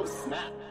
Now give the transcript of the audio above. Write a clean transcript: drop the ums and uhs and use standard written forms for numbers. Oh, snap.